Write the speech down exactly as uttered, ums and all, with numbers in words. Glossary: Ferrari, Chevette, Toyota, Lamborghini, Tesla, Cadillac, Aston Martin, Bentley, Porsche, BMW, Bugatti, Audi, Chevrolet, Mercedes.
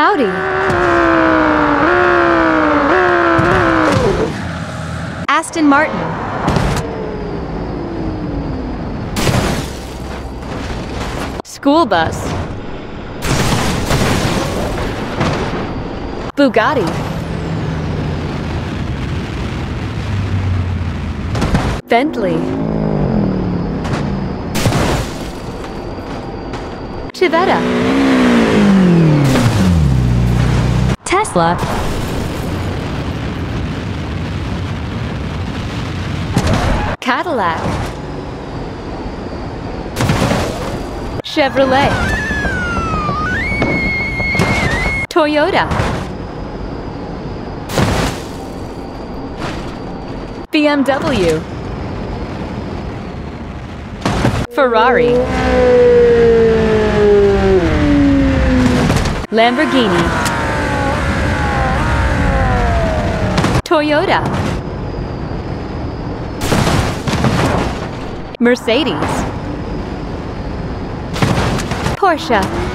Audi, Aston Martin, school bus, Bugatti, Bentley, Chevette, Tesla, Cadillac, Chevrolet, Toyota, B M W, Ferrari, Lamborghini, Toyota, Mercedes, Porsche.